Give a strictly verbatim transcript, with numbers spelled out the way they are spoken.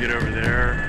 get over there.